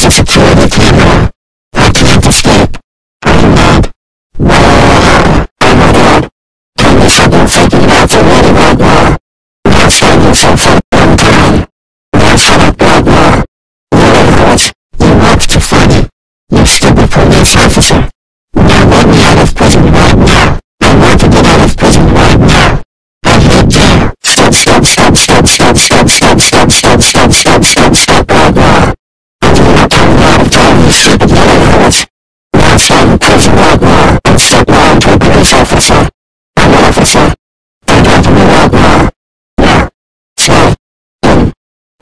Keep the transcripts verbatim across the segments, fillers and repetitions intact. There's a security camera. I can't escape. I'm mad. Whoa, I'm mad. Can you fucking figure it out for me right now? Now show yourself a long time. Now shut up right now. You're a horse. You watch too funny. You stupid police officer. Now let me out of prison right now. I want to get out of prison right now. I hate jail. Stop, stop, stop, stop, stop, stop, stop, stop, stop, stop, stop, stop, stop right now. Officer, I'm an officer. They got me right now. Now, stay in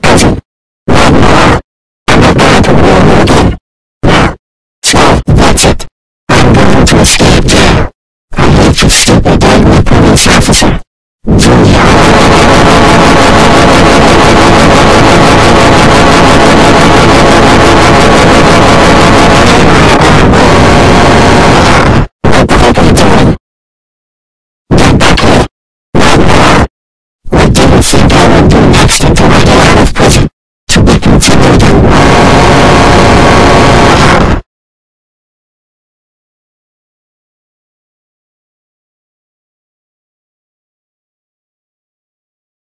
prison right now. I'm not going to warn you again. Now, so that's it. I'm going to escape jail. I hate you, stupid angry police officer. What do you think I will do next until I